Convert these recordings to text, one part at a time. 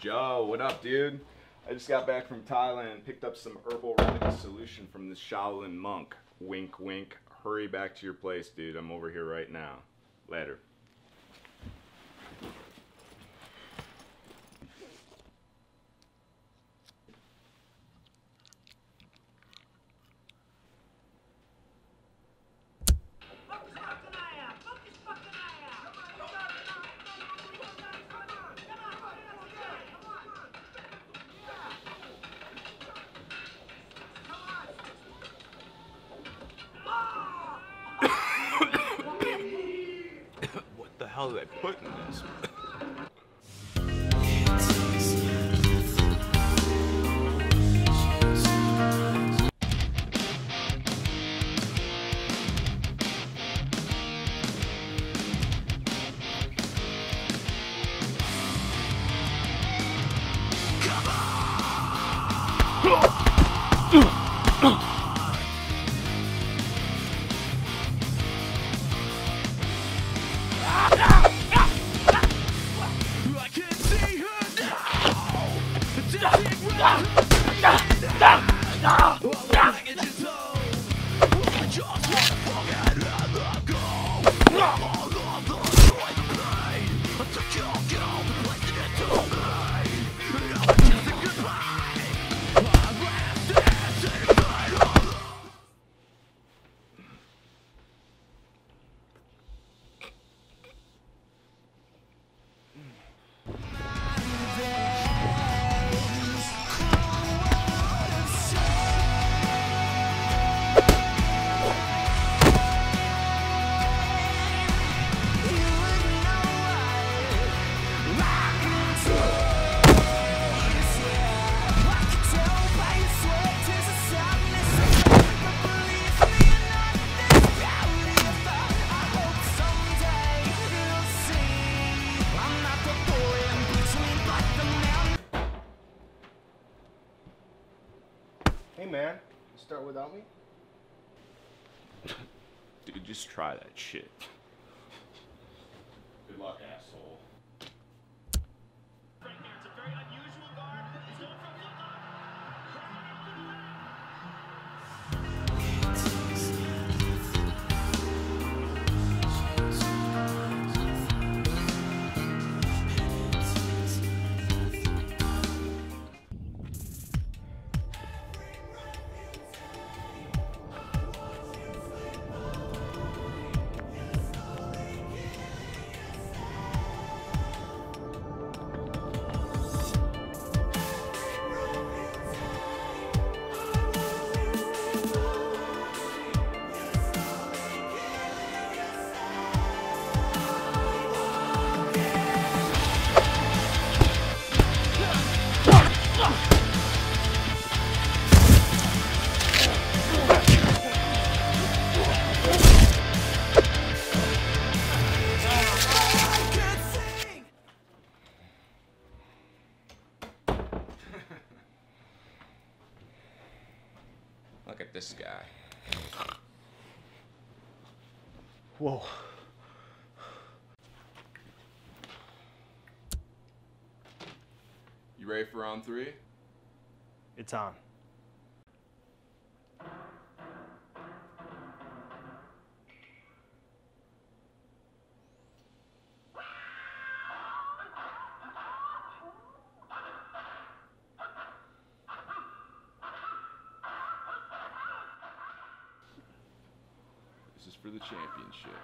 Joe, what up, dude? I just got back from Thailand, picked up some herbal remedy solution from the Shaolin monk. Wink, wink. Hurry back to your place, dude. I'm over here right now. Later. How did I put in this? Man, start without me? Dude, just try that shit. Good luck, asshole. Right there, it's a very unusual guard. He's going from left . Look at this guy. Whoa. You ready for round three? It's on. This is for the championship.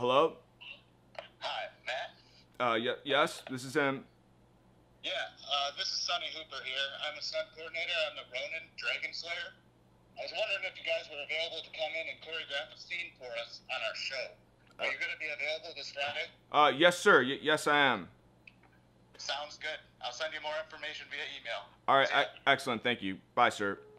Hello? Hi, Matt? Yes, this is him. Yeah, this is Sonny Hooper here. I'm a stunt coordinator on the Ronin Dragon Slayer. I was wondering if you guys were available to come in and choreograph a scene for us on our show. Are you going to be available this Friday? Yes, sir. Yes, I am. Sounds good. I'll send you more information via email. All right, excellent. Thank you. Bye, sir.